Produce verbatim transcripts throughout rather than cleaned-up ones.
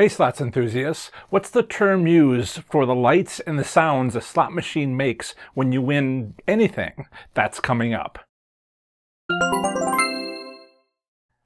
Hey slots enthusiasts, what's the term used for the lights and the sounds a slot machine makes when you win anything? That's coming up.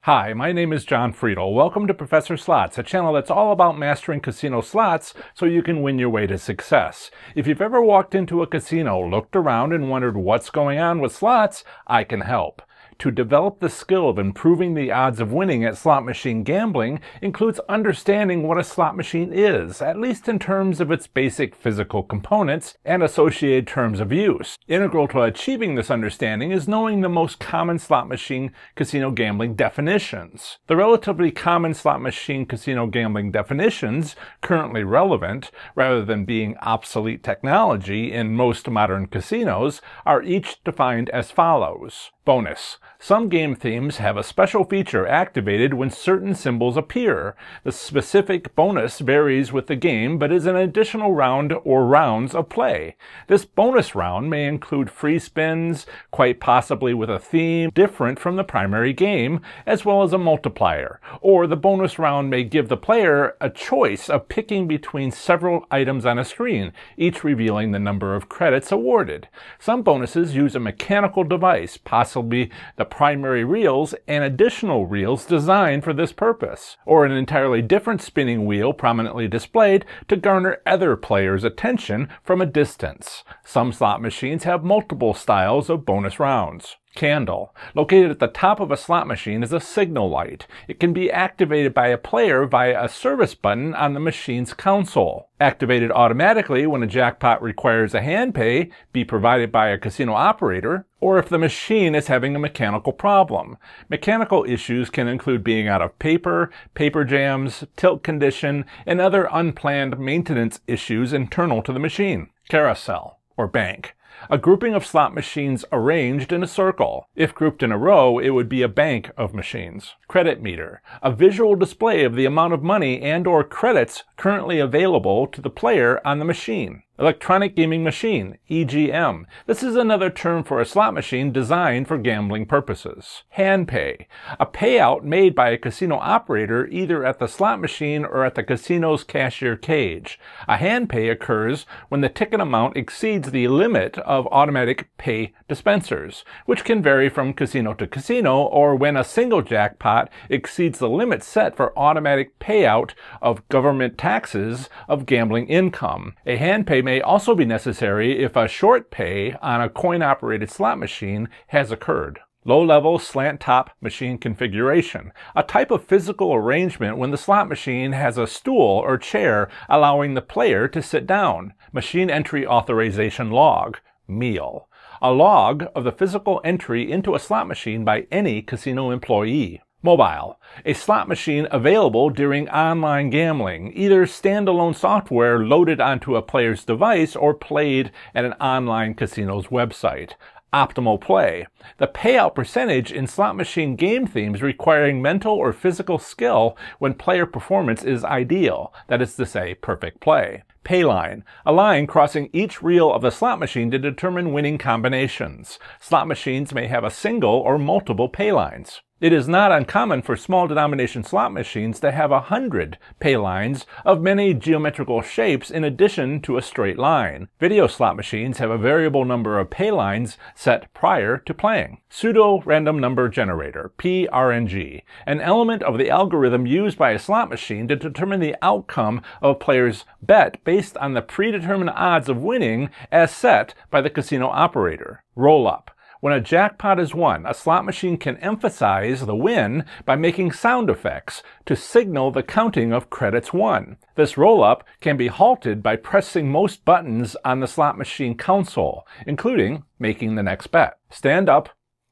Hi, my name is John Friedel. Welcome to Professor Slots, a channel that's all about mastering casino slots so you can win your way to success. If you've ever walked into a casino, looked around and wondered what's going on with slots, I can help. To develop the skill of improving the odds of winning at slot machine gambling includes understanding what a slot machine is, at least in terms of its basic physical components and associated terms of use. Integral to achieving this understanding is knowing the most common slot machine casino gambling definitions. The relatively common slot machine casino gambling definitions, currently relevant, rather than being obsolete technology in most modern casinos, are each defined as follows. Bonus. Some game themes have a special feature activated when certain symbols appear. The specific bonus varies with the game but is an additional round or rounds of play. This bonus round may include free spins, quite possibly with a theme different from the primary game, as well as a multiplier. Or the bonus round may give the player a choice of picking between several items on a screen, each revealing the number of credits awarded. Some bonuses use a mechanical device, possibly be the primary reels and additional reels designed for this purpose, or an entirely different spinning wheel prominently displayed to garner other players' attention from a distance. Some slot machines have multiple styles of bonus rounds. Candle. Located at the top of a slot machine is a signal light. It can be activated by a player via a service button on the machine's console. Activated automatically when a jackpot requires a hand pay, be provided by a casino operator, or if the machine is having a mechanical problem. Mechanical issues can include being out of paper, paper jams, tilt condition, and other unplanned maintenance issues internal to the machine. Carousel, or bank. A grouping of slot machines arranged in a circle. If grouped in a row, it would be a bank of machines. Credit meter. A visual display of the amount of money and or credits currently available to the player on the machine. Electronic Gaming Machine, E G M. This is another term for a slot machine designed for gambling purposes. Hand pay. A payout made by a casino operator either at the slot machine or at the casino's cashier cage. A hand pay occurs when the ticket amount exceeds the limit of automatic pay dispensers, which can vary from casino to casino, or when a single jackpot exceeds the limit set for automatic payout of government taxes of gambling income. A hand pay may also be necessary if a short pay on a coin-operated slot machine has occurred. Low-level slant-top machine configuration. A type of physical arrangement when the slot machine has a stool or chair allowing the player to sit down. Machine entry authorization log, meal. A log of the physical entry into a slot machine by any casino employee. Mobile. A slot machine available during online gambling, either standalone software loaded onto a player's device or played at an online casino's website. Optimal play. The payout percentage in slot machine game themes requiring mental or physical skill when player performance is ideal, that is to say, perfect play. Payline. A line crossing each reel of the slot machine to determine winning combinations. Slot machines may have a single or multiple paylines. It is not uncommon for small denomination slot machines to have a hundred pay lines of many geometrical shapes in addition to a straight line. Video slot machines have a variable number of pay lines set prior to playing. Pseudo-random number generator, P R N G, an element of the algorithm used by a slot machine to determine the outcome of a player's bet based on the predetermined odds of winning as set by the casino operator. Roll-up. When a jackpot is won, a slot machine can emphasize the win by making sound effects to signal the counting of credits won. This roll-up can be halted by pressing most buttons on the slot machine console, including making the next bet. Stand up,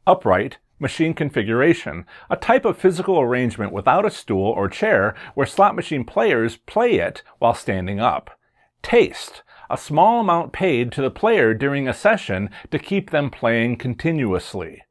upright, machine configuration, a type of physical arrangement without a stool or chair where slot machine players play it while standing up. Taste. A small amount paid to the player during a session to keep them playing continuously.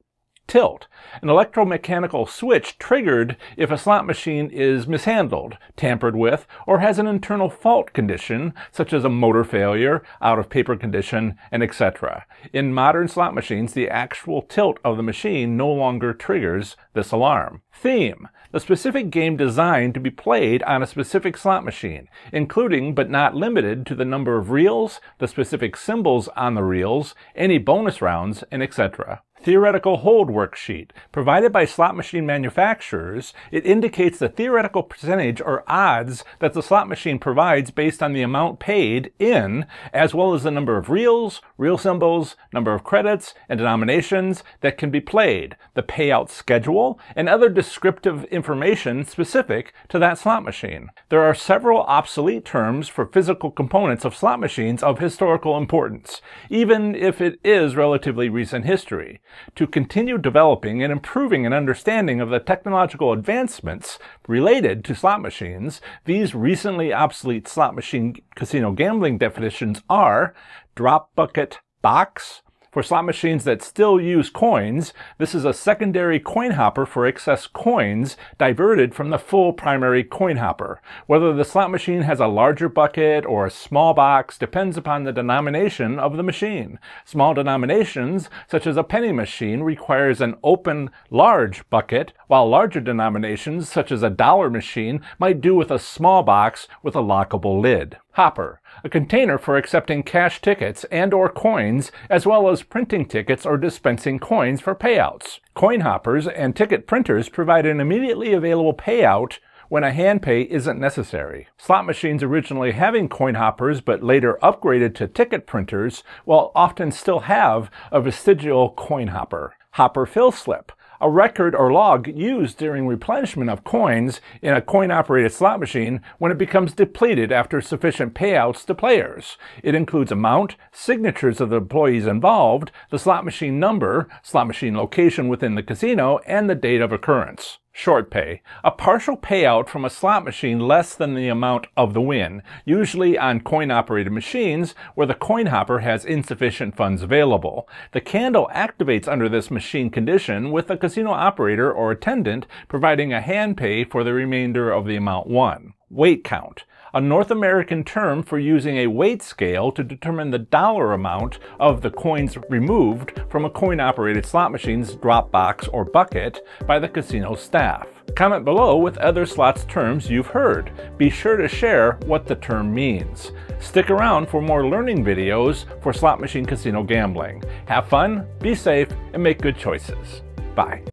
tilt. An electromechanical switch triggered if a slot machine is mishandled, tampered with, or has an internal fault condition such as a motor failure, out-of-paper condition, and et cetera. In modern slot machines, the actual tilt of the machine no longer triggers this alarm. Theme: the specific game designed to be played on a specific slot machine, including but not limited to the number of reels, the specific symbols on the reels, any bonus rounds, and et cetera. Theoretical hold worksheet. Provided by slot machine manufacturers, it indicates the theoretical percentage or odds that the slot machine provides based on the amount paid in, as well as the number of reels, reel symbols, number of credits, and denominations that can be played, the payout schedule, and other descriptive information specific to that slot machine. There are several obsolete terms for physical components of slot machines of historical importance, even if it is relatively recent history. To continue developing and improving an understanding of the technological advancements related to slot machines, these recently obsolete slot machine casino gambling definitions are drop bucket box. For slot machines that still use coins, this is a secondary coin hopper for excess coins diverted from the full primary coin hopper. Whether the slot machine has a larger bucket or a small box depends upon the denomination of the machine. Small denominations, such as a penny machine, requires an open, large bucket, while larger denominations, such as a dollar machine, might do with a small box with a lockable lid. Hopper, a container for accepting cash tickets and or coins, as well as printing tickets or dispensing coins for payouts. Coin hoppers and ticket printers provide an immediately available payout when a hand pay isn't necessary. Slot machines originally having coin hoppers but later upgraded to ticket printers will often still have a vestigial coin hopper. Hopper fill slip, a record or log used during replenishment of coins in a coin-operated slot machine when it becomes depleted after sufficient payouts to players. It includes amount, signatures of the employees involved, the slot machine number, slot machine location within the casino, and the date of occurrence. Short pay, a partial payout from a slot machine less than the amount of the win, usually on coin-operated machines where the coin hopper has insufficient funds available. The candle activates under this machine condition with the casino operator or attendant providing a hand pay for the remainder of the amount won. Weight count, a North American term for using a weight scale to determine the dollar amount of the coins removed from a coin-operated slot machine's drop box or bucket by the casino staff. Comment below with other slots terms you've heard. Be sure to share what the term means. Stick around for more learning videos for slot machine casino gambling. Have fun, be safe, and make good choices. Bye.